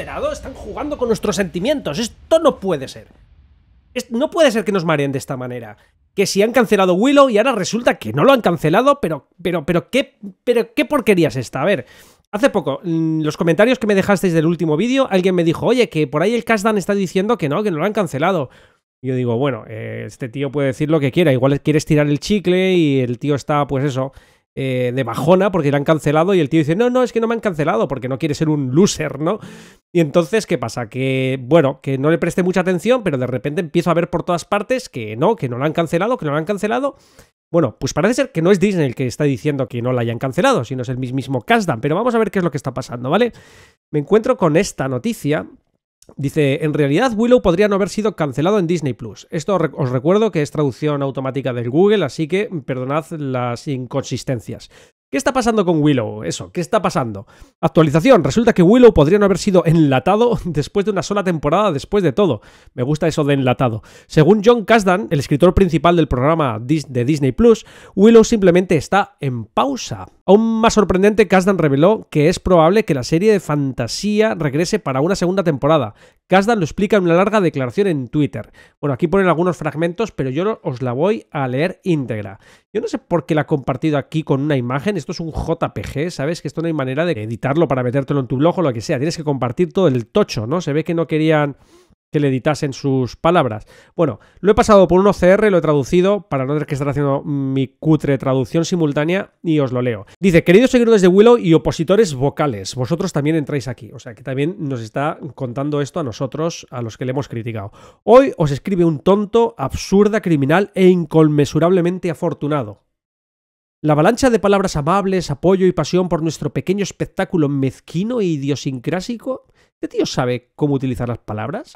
enterado? Están jugando con nuestros sentimientos. Esto no puede ser. No puede ser que nos mareen de esta manera. Que si han cancelado Willow y ahora resulta que no lo han cancelado, pero ¿qué porquería es esta? A ver, hace poco, los comentarios que me dejasteis del último vídeo, alguien me dijo, oye, que por ahí el Kasdan está diciendo que no lo han cancelado. Y yo digo, bueno, este tío puede decir lo que quiera, igual quieres tirar el chicle y el tío está, pues eso, de bajona porque le han cancelado y el tío dice, no, es que no me han cancelado porque no quiere ser un loser, ¿no? Y entonces, ¿qué pasa? Que, bueno, que no le preste mucha atención, pero de repente empiezo a ver por todas partes que no lo han cancelado, Bueno, pues parece ser que no es Disney el que está diciendo que no la hayan cancelado, sino es el mismo Kasdan, pero vamos a ver qué es lo que está pasando, ¿vale? Me encuentro con esta noticia. Dice, en realidad Willow podría no haber sido cancelado en Disney+. Esto os recuerdo que es traducción automática del Google, así que perdonad las inconsistencias. ¿Qué está pasando con Willow? Eso, ¿qué está pasando? Actualización, resulta que Willow podría no haber sido enlatado después de una sola temporada después de todo. Me gusta eso de enlatado. Según Jon Kasdan, el escritor principal del programa de Disney+, Willow simplemente está en pausa. Aún más sorprendente, Kasdan reveló que es probable que la serie de fantasía regrese para una segunda temporada. Kasdan lo explica en una larga declaración en Twitter. Bueno, aquí ponen algunos fragmentos, pero yo os la voy a leer íntegra. Yo no sé por qué la he compartido aquí con una imagen. Esto es un JPG, ¿sabes? Que esto no hay manera de editarlo para metértelo en tu blog o lo que sea. Tienes que compartir todo el tocho, ¿no? Se ve que no querían que le editasen sus palabras. Bueno, lo he pasado por un OCR, lo he traducido para no tener que estar haciendo mi cutre traducción simultánea y os lo leo. Dice, queridos seguidores de Willow y opositores vocales, vosotros también entráis aquí. O sea, que también nos está contando esto a nosotros, a los que le hemos criticado. Hoy os escribe un tonto, absurda, criminal e inconmensurablemente afortunado. La avalancha de palabras amables, apoyo y pasión por nuestro pequeño espectáculo mezquino e idiosincrásico. ¿Este tío sabe cómo utilizar las palabras?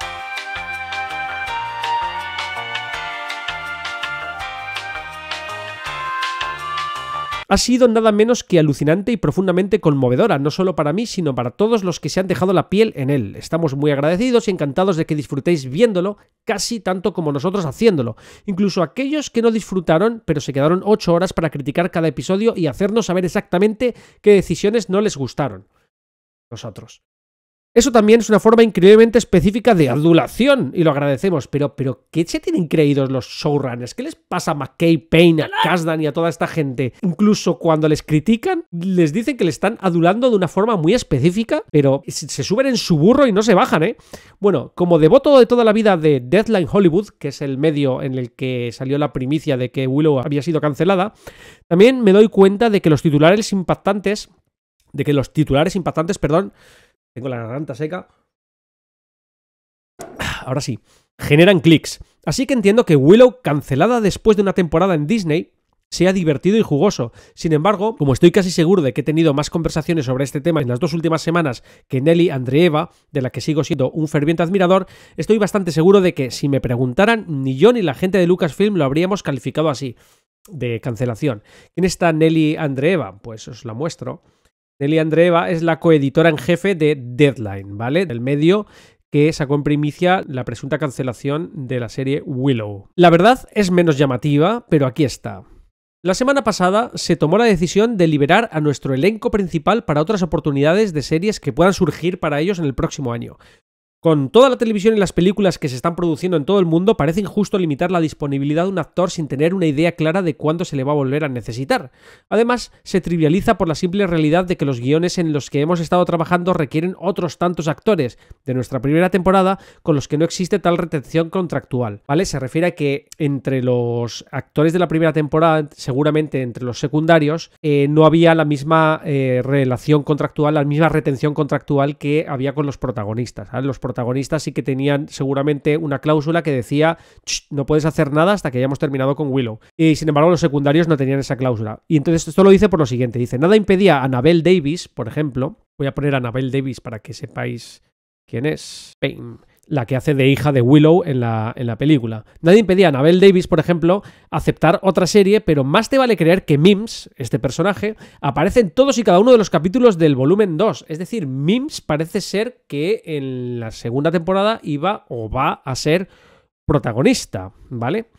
Ha sido nada menos que alucinante y profundamente conmovedora, no solo para mí, sino para todos los que se han dejado la piel en él. Estamos muy agradecidos y encantados de que disfrutéis viéndolo casi tanto como nosotros haciéndolo. Incluso aquellos que no disfrutaron, pero se quedaron 8 horas para criticar cada episodio y hacernos saber exactamente qué decisiones no les gustaron. Nosotros. Eso también es una forma increíblemente específica de adulación, y lo agradecemos. Pero ¿qué se tienen creídos los showrunners? ¿Qué les pasa a McKay, Payne, a Kasdan y a toda esta gente? Incluso cuando les critican, les dicen que le están adulando de una forma muy específica, pero se suben en su burro y no se bajan, ¿eh? Bueno, como devoto de toda la vida de Deadline Hollywood, que es el medio en el que salió la primicia de que Willow había sido cancelada, también me doy cuenta de que los titulares impactantes, tengo la garganta seca. Ahora sí. Generan clics. Así que entiendo que Willow, cancelada después de una temporada en Disney, sea divertido y jugoso. Sin embargo, como estoy casi seguro de que he tenido más conversaciones sobre este tema en las 2 últimas semanas que Nelly Andreeva, de la que sigo siendo un ferviente admirador, estoy bastante seguro de que, si me preguntaran, ni yo ni la gente de Lucasfilm lo habríamos calificado así, de cancelación. ¿Quién está Nelly Andreeva? Pues os la muestro. Nelly Andreeva es la coeditora en jefe de Deadline, ¿vale? Del medio que sacó en primicia la presunta cancelación de la serie Willow. La verdad es menos llamativa, pero aquí está. La semana pasada se tomó la decisión de liberar a nuestro elenco principal para otras oportunidades de series que puedan surgir para ellos en el próximo año. Con toda la televisión y las películas que se están produciendo en todo el mundo, parece injusto limitar la disponibilidad de un actor sin tener una idea clara de cuándo se le va a volver a necesitar. Además, se trivializa por la simple realidad de que los guiones en los que hemos estado trabajando requieren otros tantos actores de nuestra primera temporada con los que no existe tal retención contractual, ¿vale? Se refiere a que entre los actores de la primera temporada, seguramente entre los secundarios, no había la misma relación contractual, la misma retención contractual que había con los protagonistas, ¿vale? Los protagonistas sí que tenían seguramente una cláusula que decía, no puedes hacer nada hasta que hayamos terminado con Willow. Y sin embargo los secundarios no tenían esa cláusula. Y entonces esto lo dice por lo siguiente, dice, nada impedía a Annabelle Davis, por ejemplo, voy a poner a Annabelle Davis para que sepáis quién es, Payne, la que hace de hija de Willow en la película. Nadie impedía a Annabelle Davis, por ejemplo, aceptar otra serie, pero más te vale creer que Mims, este personaje, aparece en todos y cada uno de los capítulos del volumen 2. Es decir, Mims parece ser que en la segunda temporada iba o va a ser protagonista, ¿vale?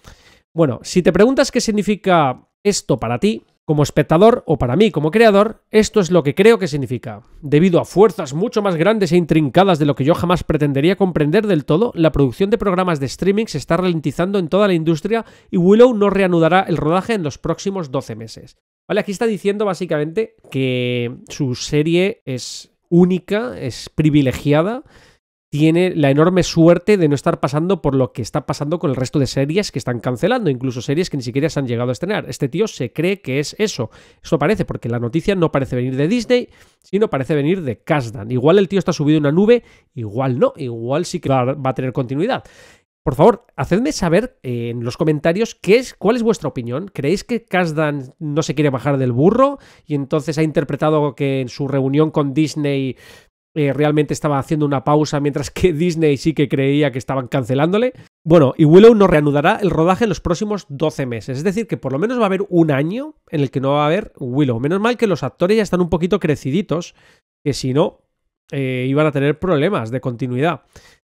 Bueno, si te preguntas qué significa esto para ti, Como espectador, o para mí como creador, esto es lo que creo que significa. Debido a fuerzas mucho más grandes e intrincadas de lo que yo jamás pretendería comprender del todo, la producción de programas de streaming se está ralentizando en toda la industria y Willow no reanudará el rodaje en los próximos 12 meses. Vale, aquí está diciendo básicamente que su serie es única, es privilegiada, tiene la enorme suerte de no estar pasando por lo que está pasando con el resto de series que están cancelando, incluso series que ni siquiera se han llegado a estrenar. Este tío se cree que es eso. Esto parece, porque la noticia no parece venir de Disney, sino parece venir de Kasdan. Igual el tío está subido en una nube, igual no, igual sí que va a tener continuidad. Por favor, hacedme saber en los comentarios cuál es vuestra opinión. ¿Creéis que Kasdan no se quiere bajar del burro y entonces ha interpretado que en su reunión con Disney realmente estaba haciendo una pausa mientras que Disney sí que creía que estaban cancelándole? Bueno, y Willow no reanudará el rodaje en los próximos 12 meses. Es decir, que por lo menos va a haber un año en el que no va a haber Willow. Menos mal que los actores ya están un poquito creciditos, que si no, iban a tener problemas de continuidad.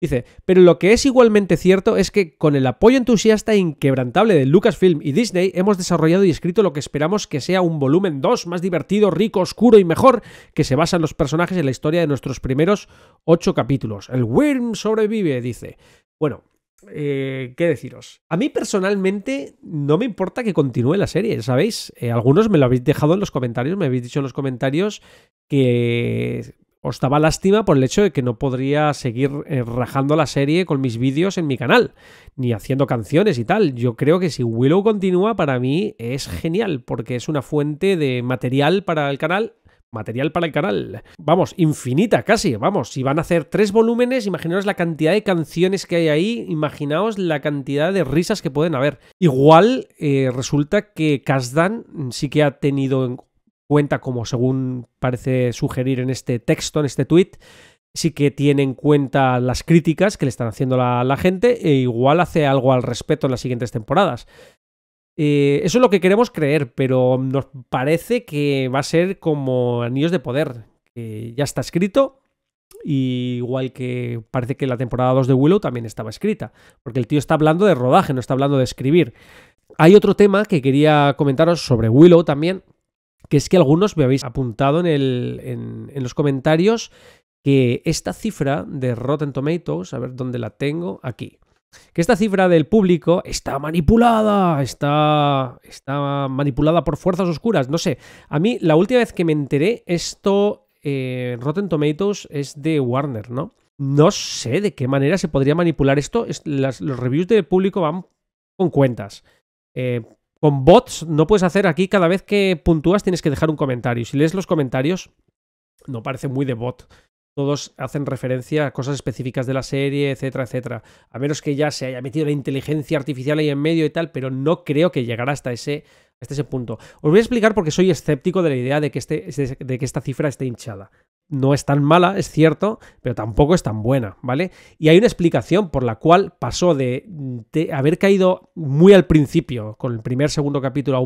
Dice, pero lo que es igualmente cierto es que con el apoyo entusiasta e inquebrantable de Lucasfilm y Disney hemos desarrollado y escrito lo que esperamos que sea un volumen 2 más divertido, rico, oscuro y mejor, que se basa en los personajes y en la historia de nuestros primeros 8 capítulos. El Wyrm sobrevive, dice. Bueno, ¿qué deciros? A mí personalmente no me importa que continúe la serie, ¿sabéis? Algunos me lo habéis dejado en los comentarios, me habéis dicho en los comentarios que os daba lástima por el hecho de que no podría seguir rajando la serie con mis vídeos en mi canal, ni haciendo canciones y tal. Yo creo que si Willow continúa, para mí es genial, porque es una fuente de material para el canal. Material para el canal. Vamos, infinita casi, vamos. Si van a hacer 3 volúmenes, imaginaos la cantidad de canciones que hay ahí, imaginaos la cantidad de risas que pueden haber. Igual resulta que Kasdan sí que ha tenido en cuenta, como según parece sugerir en este texto, en este tweet, sí que tiene en cuenta las críticas que le están haciendo la gente e igual hace algo al respecto en las siguientes temporadas. Eso es lo que queremos creer, pero nos parece que va a ser como Anillos de Poder, que ya está escrito, y igual que parece que la temporada 2 de Willow también estaba escrita, porque el tío está hablando de rodaje, no está hablando de escribir. Hay otro tema que quería comentaros sobre Willow también, que es que algunos me habéis apuntado en los comentarios que esta cifra de Rotten Tomatoes, a ver dónde la tengo, aquí, que esta cifra del público está manipulada, está manipulada por fuerzas oscuras, no sé. A mí, la última vez que me enteré, esto, Rotten Tomatoes es de Warner, ¿no? No sé de qué manera se podría manipular esto. Los reviews del público van con cuentas. Con bots no puedes hacer aquí, cada vez que puntúas tienes que dejar un comentario. Si lees los comentarios, no parece muy de bot. Todos hacen referencia a cosas específicas de la serie, etcétera, etcétera. A menos que ya se haya metido la inteligencia artificial ahí en medio y tal, pero no creo que llegará hasta ese punto. Os voy a explicar por qué soy escéptico de la idea de que esta cifra esté hinchada. No es tan mala, es cierto, pero tampoco es tan buena, ¿vale? Y hay una explicación por la cual pasó de haber caído muy al principio, con el primer, segundo capítulo,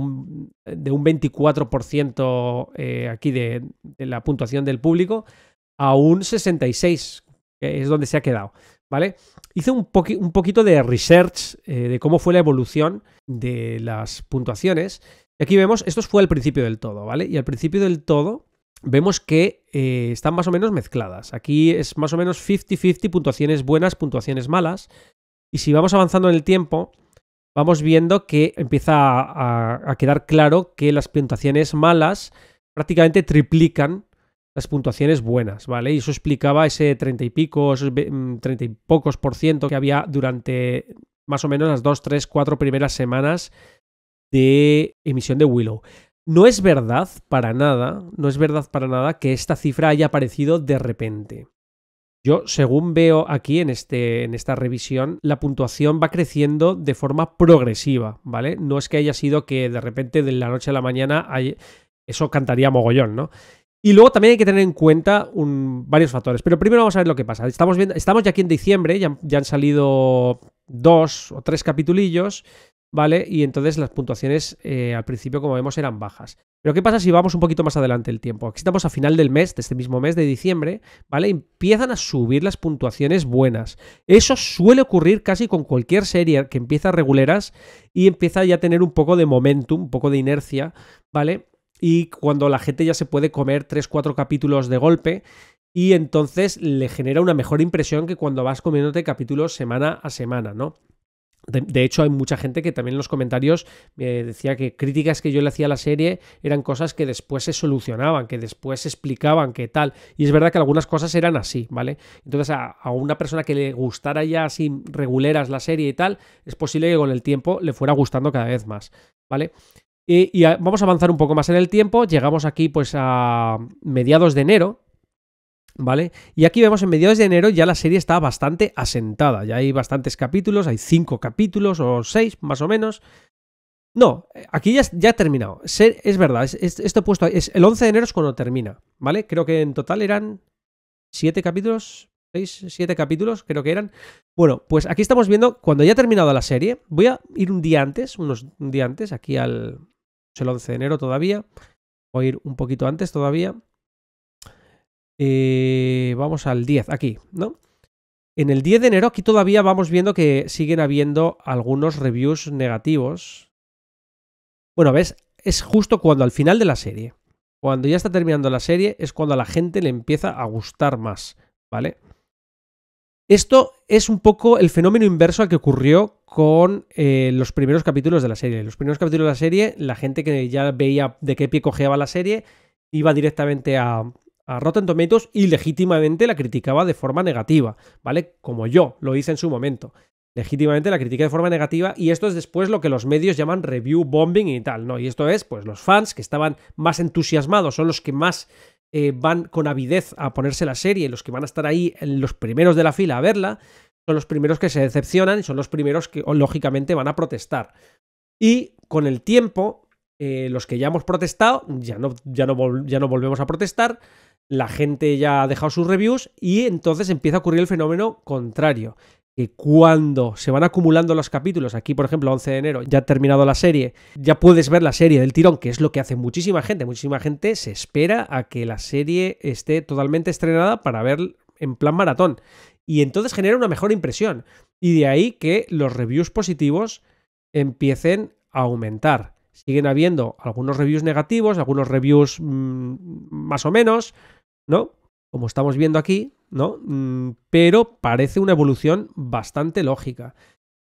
de un 24% aquí de la puntuación del público, a un 66%, que es donde se ha quedado, ¿vale? Hice un poquito de research de cómo fue la evolución de las puntuaciones. Y aquí vemos, esto fue al principio del todo, ¿vale? Y al principio del todo vemos que están más o menos mezcladas. Aquí es más o menos 50-50, puntuaciones buenas, puntuaciones malas. Y si vamos avanzando en el tiempo, vamos viendo que empieza a quedar claro que las puntuaciones malas prácticamente triplican las puntuaciones buenas, ¿vale? Y eso explicaba ese 30 y pocos % que había durante más o menos las 2, 3, 4 primeras semanas de emisión de Willow. No es verdad para nada, no es verdad para nada que esta cifra haya aparecido de repente. Yo, según veo aquí en esta revisión, la puntuación va creciendo de forma progresiva, ¿vale? No es que haya sido que de repente de la noche a la mañana eso cantaría mogollón, ¿no? Y luego también hay que tener en cuenta varios factores. Pero primero vamos a ver lo que pasa. Estamos ya aquí en diciembre, ya han salido 2 o 3 capitulillos, ¿vale? Y entonces las puntuaciones al principio, como vemos, eran bajas. Pero ¿qué pasa si vamos un poquito más adelante el tiempo? Aquí estamos a final del mes, de este mismo mes de diciembre, ¿vale? Empiezan a subir las puntuaciones buenas. Eso suele ocurrir casi con cualquier serie que empieza reguleras y empieza ya a tener un poco de momentum, un poco de inercia, ¿vale? y cuando la gente ya se puede comer 3-4 capítulos de golpe, y entonces le genera una mejor impresión que cuando vas comiéndote capítulos semana a semana, ¿no? De hecho, hay mucha gente que también en los comentarios decía que críticas que yo le hacía a la serie eran cosas que después se solucionaban, que después se explicaban, que tal. Y es verdad que algunas cosas eran así, ¿vale? Entonces, a una persona que le gustara ya así reguleras la serie y tal, es posible que con el tiempo le fuera gustando cada vez más, ¿vale? Y vamos a avanzar un poco más en el tiempo. Llegamos aquí pues a mediados de enero, ¿vale? Y aquí vemos en mediados de enero ya la serie está bastante asentada, ya hay bastantes capítulos, hay 5 capítulos o 6 más o menos. No, aquí ya ha terminado. Es verdad, esto puesto es el 11 de enero es cuando termina, ¿vale? Creo que en total eran 7 capítulos, 6, 7 capítulos creo que eran. Bueno, pues aquí estamos viendo cuando ya ha terminado la serie. Voy a ir un día antes, un día antes, aquí al el 11 de enero todavía. Voy a ir un poquito antes todavía. Vamos al 10, aquí, ¿no? En el 10 de enero, aquí todavía vamos viendo que siguen habiendo algunos reviews negativos. Bueno, ves, es justo cuando al final de la serie, cuando ya está terminando la serie, es cuando a la gente le empieza a gustar más, ¿vale? Esto es un poco el fenómeno inverso al que ocurrió con los primeros capítulos de la serie. Los primeros capítulos de la serie, la gente que ya veía de qué pie cojeaba la serie, iba directamente a Rotten Tomatoes y legítimamente la criticaba de forma negativa, ¿vale? Como yo lo hice en su momento. Legítimamente la critiqué de forma negativa, y esto es después lo que los medios llaman review bombing y tal, ¿no? Y esto es, pues, los fans que estaban más entusiasmados, son los que más van con avidez a ponerse la serie, los que van a estar ahí en los primeros de la fila a verla, son los primeros que se decepcionan y son los primeros que, lógicamente, van a protestar. Y con el tiempo, los que ya hemos protestado, ya no volvemos a protestar. La gente ya ha dejado sus reviews y entonces empieza a ocurrir el fenómeno contrario, que cuando se van acumulando los capítulos, aquí por ejemplo 11 de enero ya ha terminado la serie, ya puedes ver la serie del tirón, que es lo que hace muchísima gente se espera a que la serie esté totalmente estrenada para ver en plan maratón, y entonces genera una mejor impresión, y de ahí que los reviews positivos empiecen a aumentar. Siguen habiendo algunos reviews negativos, algunos reviews más o menos, ¿no? Como estamos viendo aquí, ¿no? Pero parece una evolución bastante lógica.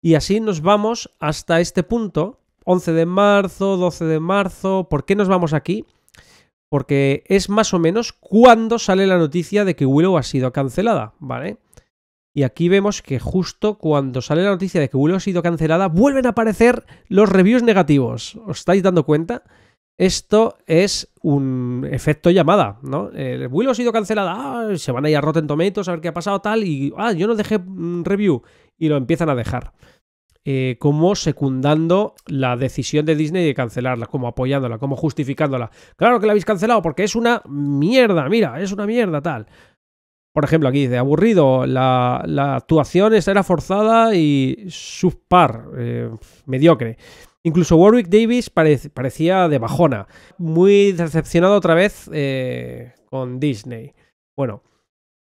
Y así nos vamos hasta este punto, 11 de marzo, 12 de marzo... ¿Por qué nos vamos aquí? Porque es más o menos cuando sale la noticia de que Willow ha sido cancelada, ¿vale? Y aquí vemos que justo cuando sale la noticia de que Willow ha sido cancelada, vuelven a aparecer los reviews negativos. ¿Os estáis dando cuenta? Esto es un efecto llamada, ¿no? Willow ha sido cancelada, se van a ir a Rotten Tomatoes a ver qué ha pasado, tal, y yo no dejé review, y lo empiezan a dejar. Como secundando la decisión de Disney de cancelarla, como apoyándola, como justificándola. Claro que la habéis cancelado porque es una mierda, mira, es una mierda, tal. Por ejemplo, aquí dice, aburrido, la actuación era forzada y subpar, mediocre. Incluso Warwick Davis parecía de bajona, muy decepcionado otra vez con Disney. Bueno,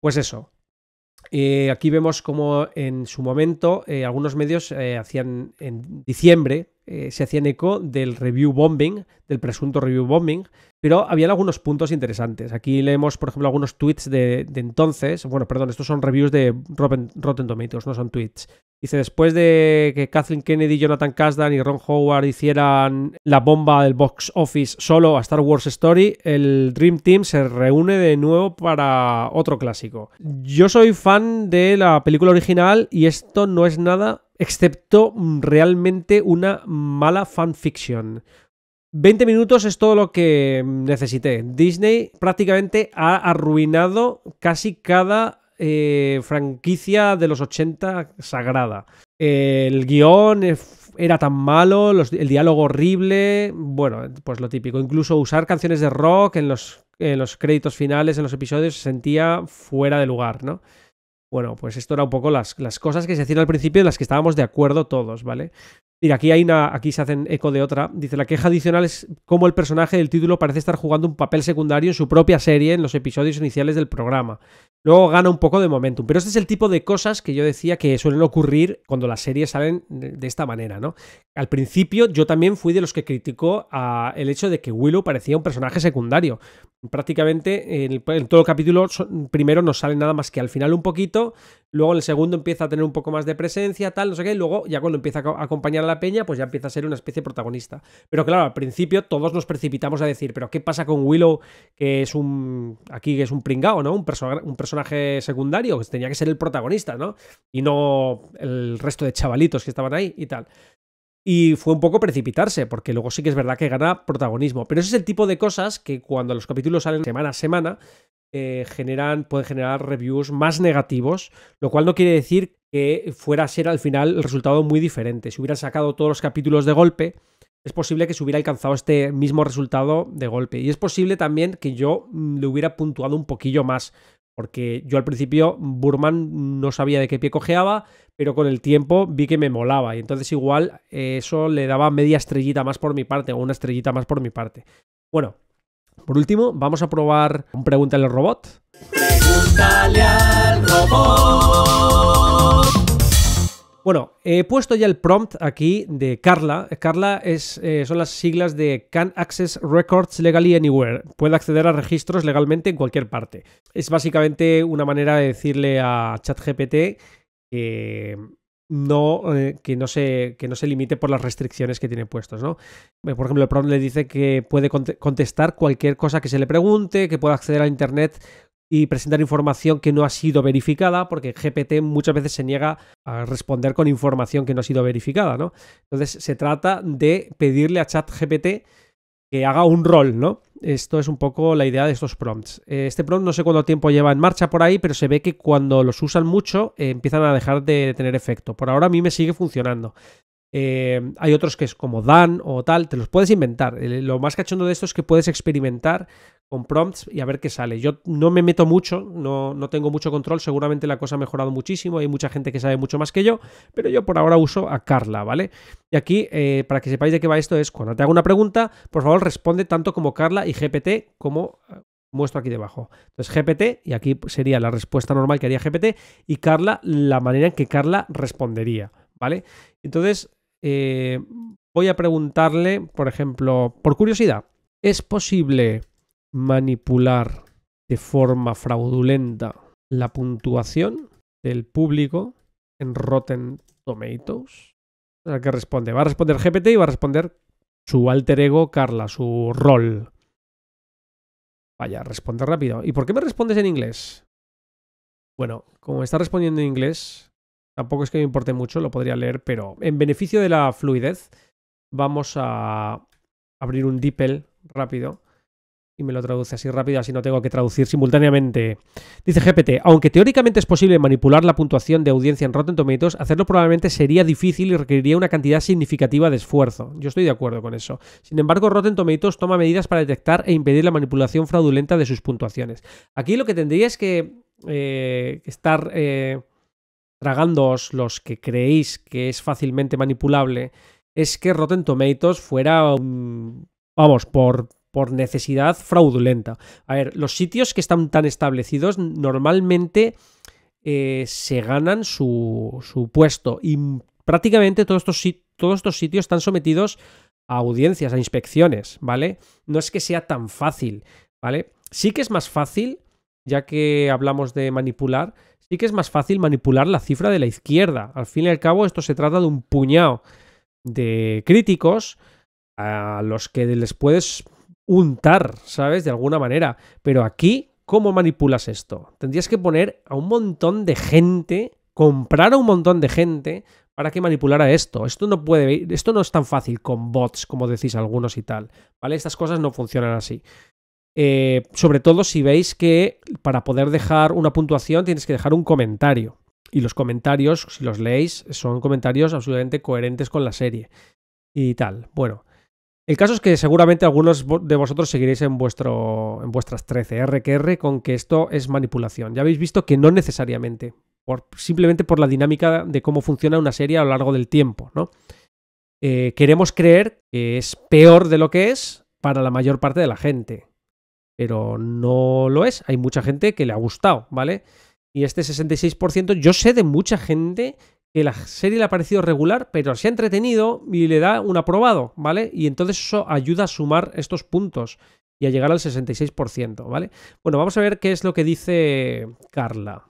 pues eso. Aquí vemos como en su momento algunos medios hacían en diciembre, se hacían eco del review bombing, del presunto review bombing, pero habían algunos puntos interesantes. Aquí leemos, por ejemplo, algunos tweets de entonces. Bueno, perdón, estos son reviews de Rotten Tomatoes, no son tweets. Dice, después de que Kathleen Kennedy, Jonathan Kasdan y Ron Howard hicieran la bomba del box office solo a Star Wars Story, el Dream Team se reúne de nuevo para otro clásico. Yo soy fan de la película original y esto no es nada excepto realmente una mala fanfiction. 20 minutos es todo lo que necesité. Disney prácticamente ha arruinado casi cada franquicia de los 80 sagrada. El guión era tan malo, el diálogo horrible, bueno, pues lo típico. Incluso usar canciones de rock en los créditos finales, en los episodios, se sentía fuera de lugar, ¿no? Bueno, pues esto era un poco las cosas que se hacían al principio y las que estábamos de acuerdo todos, ¿vale? Mira, aquí se hacen eco de otra. Dice, la queja adicional es cómo el personaje del título parece estar jugando un papel secundario en su propia serie en los episodios iniciales del programa. Luego gana un poco de momentum. Pero este es el tipo de cosas que yo decía que suelen ocurrir cuando las series salen de esta manera, ¿no? Al principio yo también fui de los que criticó el hecho de que Willow parecía un personaje secundario. Prácticamente en todo el capítulo primero no sale nada más que al final un poquito, luego en el segundo empieza a tener un poco más de presencia, tal, no sé qué, y luego ya cuando empieza a acompañar a la peña, pues ya empieza a ser una especie de protagonista. Pero claro, al principio todos nos precipitamos a decir, pero ¿qué pasa con Willow, que es un... aquí que es un pringao, ¿no? Un personaje secundario, que tenía que ser el protagonista, ¿no? Y no el resto de chavalitos que estaban ahí y tal. Y fue un poco precipitarse, porque luego sí que es verdad que gana protagonismo. Pero ese es el tipo de cosas que cuando los capítulos salen semana a semana, pueden generar reviews más negativos, lo cual no quiere decir que fuera a ser al final el resultado muy diferente. Si hubieran sacado todos los capítulos de golpe, es posible que se hubiera alcanzado este mismo resultado de golpe. Y es posible también que yo le hubiera puntuado un poquillo más, porque yo al principio Burman no sabía de qué pie cojeaba, pero con el tiempo vi que me molaba y entonces igual eso le daba media estrellita más por mi parte o una estrellita más por mi parte. Bueno, por último vamos a probar un Pregúntale al Robot. Pregúntale al Robot. Bueno, he puesto ya el prompt aquí de Carla. Carla son las siglas de Can Access Records Legally Anywhere. Puede acceder a registros legalmente en cualquier parte. Es básicamente una manera de decirle a ChatGPT que no se limite por las restricciones que tiene puestos, ¿no? Por ejemplo, el prompt le dice que puede contestar cualquier cosa que se le pregunte, que pueda acceder a Internet y presentar información que no ha sido verificada, porque GPT muchas veces se niega a responder con información que no ha sido verificada, ¿no? Entonces se trata de pedirle a ChatGPT que haga un rol, ¿no? Esto es un poco la idea de estos prompts. Este prompt no sé cuánto tiempo lleva en marcha por ahí, pero se ve que cuando los usan mucho empiezan a dejar de tener efecto. Por ahora a mí me sigue funcionando. Hay otros que es como Dan o tal, te los puedes inventar. Lo más cachondo de esto es que puedes experimentar con prompts y a ver qué sale. Yo no me meto mucho, no tengo mucho control, seguramente la cosa ha mejorado muchísimo, hay mucha gente que sabe mucho más que yo, pero yo por ahora uso a Carla, ¿vale? Y aquí, para que sepáis de qué va esto, es cuando te hago una pregunta, por favor responde tanto como Carla y GPT como muestro aquí debajo. Entonces GPT, y aquí sería la respuesta normal que haría GPT, y Carla, la manera en que Carla respondería, ¿vale? Entonces voy a preguntarle, por ejemplo, por curiosidad, ¿es posible manipular de forma fraudulenta la puntuación del público en Rotten Tomatoes? ¿A qué responde? Va a responder GPT y va a responder su alter ego Carla, su rol. Vaya, responde rápido. ¿Y por qué me respondes en inglés? Bueno, como está respondiendo en inglés, tampoco es que me importe mucho, lo podría leer, pero en beneficio de la fluidez vamos a abrir un DeepL rápido. Y me lo traduce así rápido, así no tengo que traducir simultáneamente. Dice GPT, aunque teóricamente es posible manipular la puntuación de audiencia en Rotten Tomatoes, hacerlo probablemente sería difícil y requeriría una cantidad significativa de esfuerzo. Yo estoy de acuerdo con eso. Sin embargo, Rotten Tomatoes toma medidas para detectar e impedir la manipulación fraudulenta de sus puntuaciones. Aquí lo que tendría es que estar tragándoos los que creéis que es fácilmente manipulable, es que Rotten Tomatoes fuera, vamos, por necesidad fraudulenta. A ver, los sitios que están tan establecidos normalmente se ganan su puesto y prácticamente todos estos sitios están sometidos a audiencias, a inspecciones, ¿vale? No es que sea tan fácil, ¿vale? Sí que es más fácil, ya que hablamos de manipular, sí que es más fácil manipular la cifra de la izquierda. Al fin y al cabo, esto se trata de un puñado de críticos a los que les puedes untar, ¿sabes? De alguna manera. Pero aquí, ¿cómo manipulas esto? Tendrías que poner a un montón de gente, comprar a un montón de gente para que manipulara esto. Esto no es tan fácil con bots, como decís algunos y tal, ¿vale? Estas cosas no funcionan así. Sobre todo si veis que para poder dejar una puntuación tienes que dejar un comentario. Y los comentarios, si los leéis, son comentarios absolutamente coherentes con la serie. Y tal. Bueno. El caso es que seguramente algunos de vosotros seguiréis en vuestras 13 RQR con que esto es manipulación. Ya habéis visto que no necesariamente, simplemente por la dinámica de cómo funciona una serie a lo largo del tiempo, ¿no? Queremos creer que es peor de lo que es para la mayor parte de la gente. pero no lo es. Hay mucha gente que le ha gustado, ¿vale? Y este 66%, yo sé de mucha gente que la serie le ha parecido regular, pero se ha entretenido y le da un aprobado, ¿vale? Y entonces eso ayuda a sumar estos puntos y a llegar al 66%, ¿vale? Bueno, vamos a ver qué es lo que dice Carla.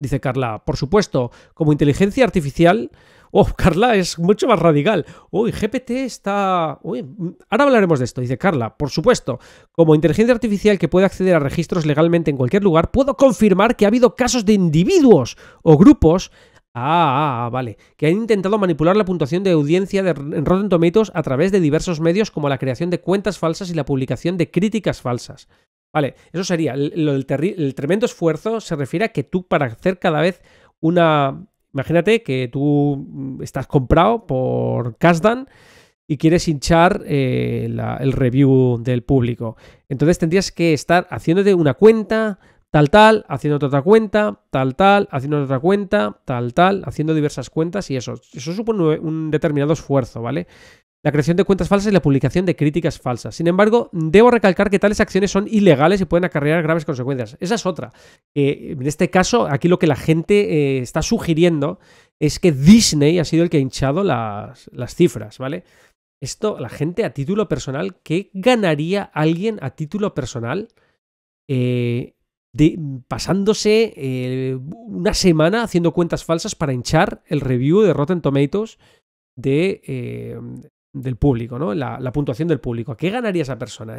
Dice Carla, por supuesto, como inteligencia artificial... Oh, Carla es mucho más radical. Uy, GPT está... Uy, ahora hablaremos de esto. Dice Carla, por supuesto, como inteligencia artificial que puede acceder a registros legalmente en cualquier lugar, puedo confirmar que ha habido casos de individuos o grupos... Vale. Que han intentado manipular la puntuación de audiencia en Rotten Tomatoes a través de diversos medios como la creación de cuentas falsas y la publicación de críticas falsas. Vale, eso sería. El tremendo esfuerzo se refiere a que tú, para hacer cada vez una... Imagínate que tú estás comprado por Kasdan y quieres hinchar el review del público. Entonces tendrías que estar haciéndote una cuenta, tal, haciéndote otra cuenta, tal, haciéndote otra cuenta, tal, haciendo diversas cuentas y eso. Eso supone un determinado esfuerzo, ¿vale? La creación de cuentas falsas y la publicación de críticas falsas. Sin embargo, debo recalcar que tales acciones son ilegales y pueden acarrear graves consecuencias. Esa es otra. En este caso, aquí lo que la gente está sugiriendo es que Disney ha sido el que ha hinchado las cifras, ¿vale? Esto, la gente a título personal, ¿qué ganaría alguien a título personal pasándose una semana haciendo cuentas falsas para hinchar el review de Rotten Tomatoes del público, ¿no? La puntuación del público. ¿Qué ganaría esa persona?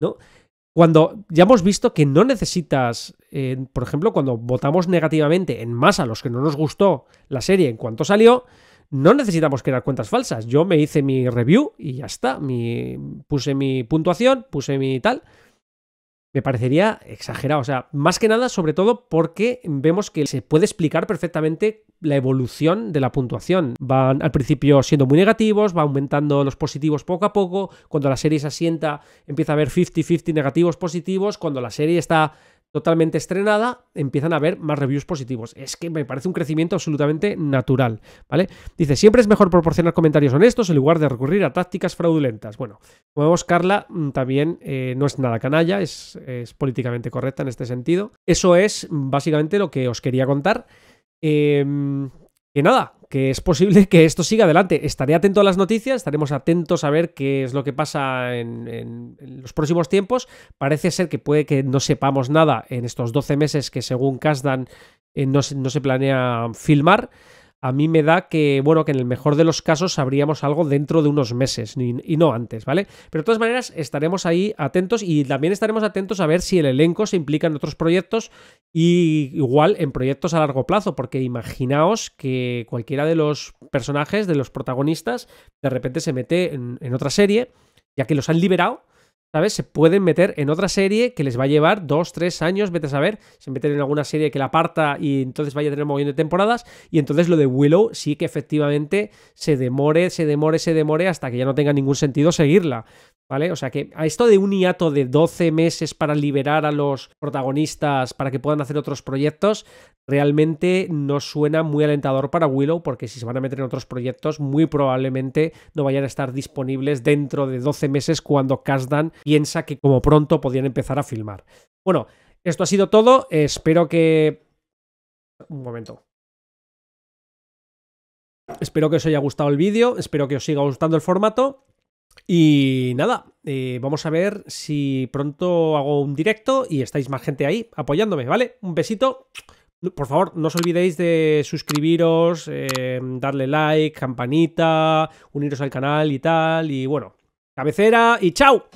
¿No? Cuando ya hemos visto que no necesitas, por ejemplo, cuando votamos negativamente en masa a los que no nos gustó la serie en cuanto salió, no necesitamos crear cuentas falsas. Yo me hice mi review y ya está. Puse mi puntuación, puse mi tal. Me parecería exagerado. O sea, más que nada, sobre todo, porque vemos que se puede explicar perfectamente la evolución de la puntuación. Van al principio siendo muy negativos, va aumentando los positivos poco a poco. Cuando la serie se asienta, empieza a haber 50-50 negativos positivos. Cuando la serie está totalmente estrenada, empiezan a haber más reviews positivos. Es que me parece un crecimiento absolutamente natural, ¿vale? Dice, siempre es mejor proporcionar comentarios honestos en lugar de recurrir a tácticas fraudulentas. Bueno, como vemos, Carla también no es nada canalla, es políticamente correcta en este sentido. Eso es básicamente lo que os quería contar. Que nada, que es posible que esto siga adelante. Estaré atento a las noticias, estaremos atentos a ver qué es lo que pasa en los próximos tiempos. Parece ser que puede que no sepamos nada en estos 12 meses que, según Kasdan, no se planea filmar. A mí me da que, bueno, que en el mejor de los casos sabríamos algo dentro de unos meses y no antes, ¿vale? Pero de todas maneras estaremos ahí atentos y también estaremos atentos a ver si el elenco se implica en otros proyectos y igual en proyectos a largo plazo, porque imaginaos que cualquiera de los personajes, de los protagonistas, de repente se mete en otra serie, ya que los han liberado, ¿sabes? Se pueden meter en otra serie que les va a llevar 2-3 años, vete a saber, se meten en alguna serie que la aparta y entonces vaya a tener un montón de temporadas, y entonces lo de Willow sí que efectivamente se demore hasta que ya no tenga ningún sentido seguirla, ¿vale? O sea que a esto de un hiato de 12 meses para liberar a los protagonistas para que puedan hacer otros proyectos, realmente no suena muy alentador para Willow, porque si se van a meter en otros proyectos, muy probablemente no vayan a estar disponibles dentro de 12 meses cuando Kasdan piensa que como pronto podían empezar a filmar. Bueno, esto ha sido todo. Espero que... Un momento. Espero que os haya gustado el vídeo, espero que os siga gustando el formato. Y nada, vamos a ver si pronto hago un directo y estáis más gente ahí apoyándome, ¿vale? Un besito. Por favor, no os olvidéis de suscribiros, darle like, campanita, uniros al canal y tal. Y bueno, cabecera y ¡chao!